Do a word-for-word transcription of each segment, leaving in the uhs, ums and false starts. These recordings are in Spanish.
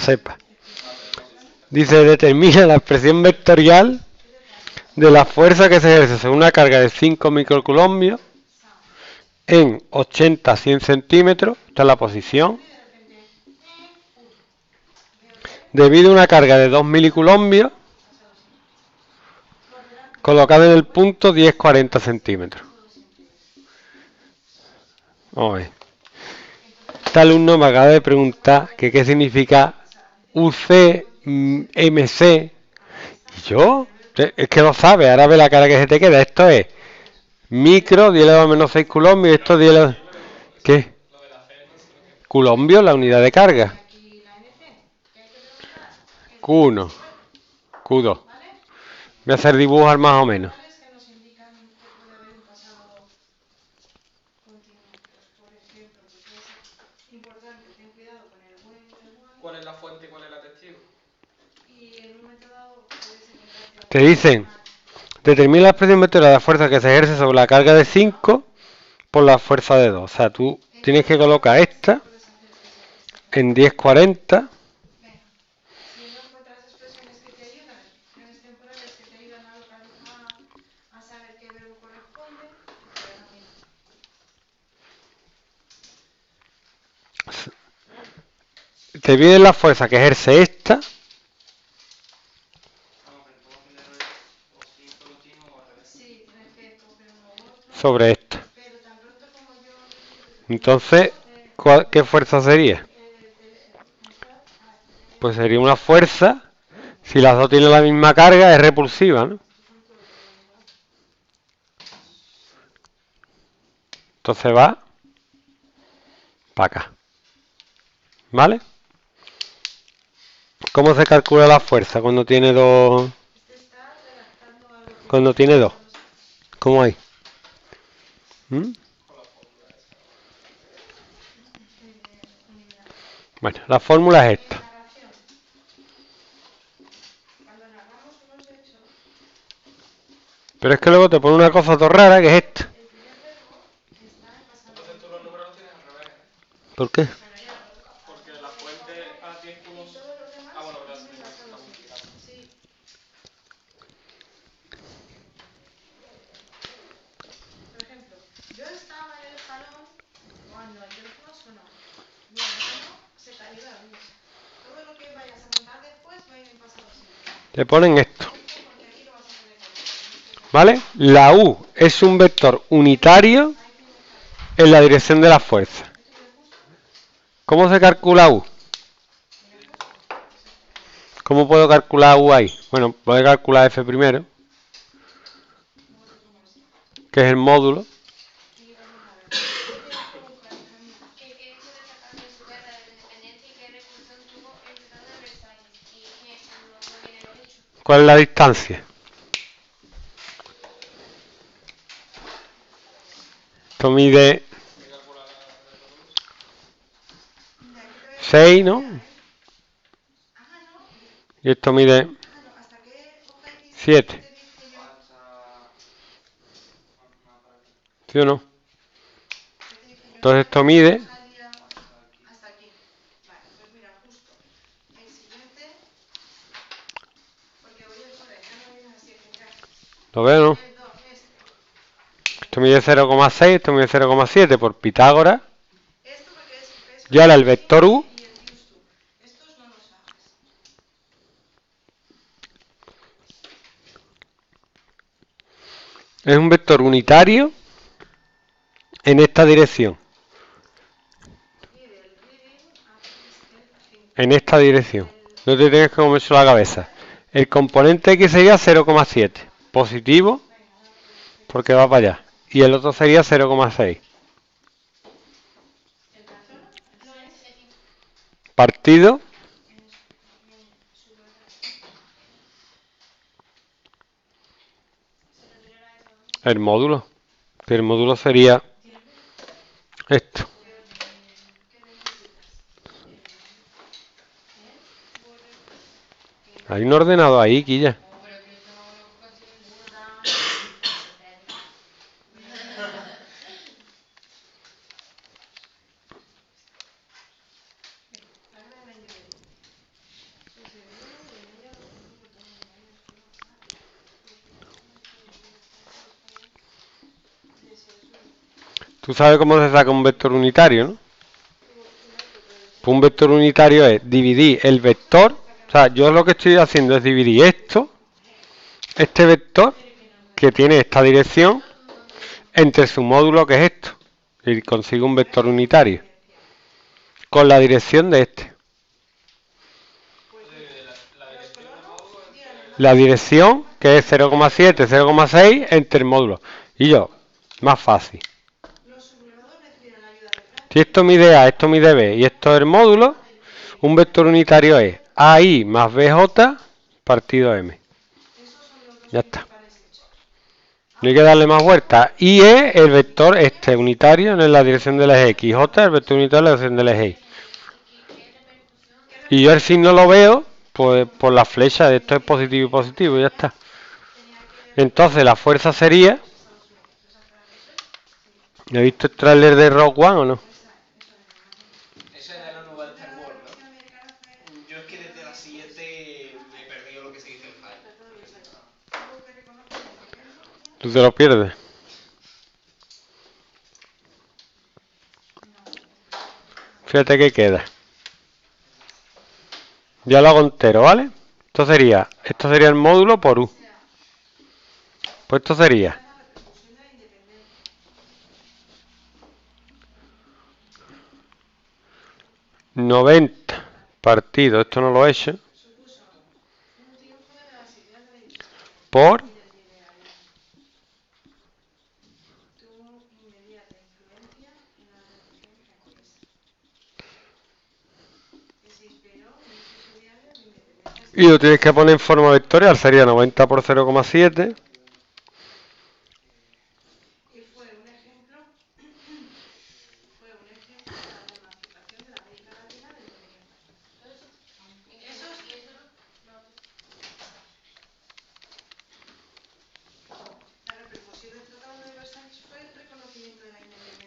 Cepa. Dice, determina la expresión vectorial de la fuerza que se ejerce sobre una carga de cinco microcoulombios en ochenta a cien centímetros, esta es la posición, debido a una carga de dos milicoulombios colocada en el punto diez cuarenta centímetros. Vamos a ver. Este alumno me acaba de preguntar que qué significa U C M C. Y yo, es que lo sabe, ahora ve la cara que se te queda. Esto es micro, diez elevado a menos seis coulombios, esto diez elevado... ¿Qué? Coulombio, la unidad de carga. Q uno, Q dos. Voy a hacer dibujos más o menos. ¿Cuál es la fuente y cuál es la testigo? Te dicen, determina la expresión vectorial de la fuerza que se ejerce sobre la carga de cinco por la fuerza de dos. O sea, tú tienes que colocar esta en diez cuarenta. Te viene la fuerza que ejerce esta sobre esta. Entonces, ¿cuál, ¿qué fuerza sería? Pues sería una fuerza, si las dos tienen la misma carga, es repulsiva, ¿no? Entonces va para acá. ¿Vale? ¿Cómo se calcula la fuerza cuando tiene dos? Cuando tiene dos. ¿Cómo hay? ¿Mm? Bueno, la fórmula es esta. Pero es que luego te pone una cosa tan rara que es esta. ¿Por qué? Te ponen esto, ¿vale? La U es un vector unitario en la dirección de la fuerza. ¿Cómo se calcula U? ¿Cómo puedo calcular U ahí? Bueno, voy a calcular F primero, que es el módulo. ¿Cuál es la distancia? Esto mide seis, ¿no? Y esto mide siete. ¿Sí o no? Entonces esto mide... ¿Lo veo, no? Esto mide cero coma seis, esto mide cero coma siete por Pitágoras. Y ahora el vector U. Es un vector unitario en esta dirección. En esta dirección. No te tienes que comer la cabeza. El componente X sería cero coma siete. Positivo, porque va para allá. Y el otro sería cero coma seis. Partido. El módulo. El módulo sería esto. Hay un ordenado ahí, Quilla. Tú sabes cómo se saca un vector unitario, ¿no? Pues un vector unitario es dividir el vector. O sea, yo lo que estoy haciendo es dividir esto, este vector, que tiene esta dirección, entre su módulo, que es esto. Y consigo un vector unitario con la dirección de este. La dirección, que es cero coma siete, cero coma seis, entre el módulo. Y yo, más fácil. Si esto mide A, esto mide B y esto es el módulo, un vector unitario es A I más B J partido M. Ya está. No hay que darle más vueltas. I es el vector este unitario en la dirección del eje X. J es el vector unitario en la dirección del eje Y. Y yo el signo lo veo por, por la flecha de esto es positivo y positivo. Ya está. Entonces la fuerza sería... ¿Has visto el tráiler de Rogue One o no? Tú te lo pierdes. Fíjate que queda. Ya lo hago entero, ¿vale? Esto sería, esto sería el módulo por U. Pues esto sería noventa partido, esto no lo he hecho, por y lo tienes que poner en forma vectorial, sería noventa por cero coma siete .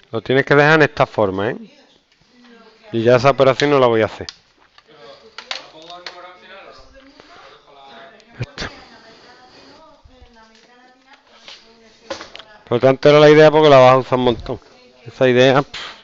Lo tienes que dejar en esta forma, ¿eh? Y ya esa operación no la voy a hacer. Esto. Por lo tanto era la idea porque la vas a usar un montón. Esa idea... Pff.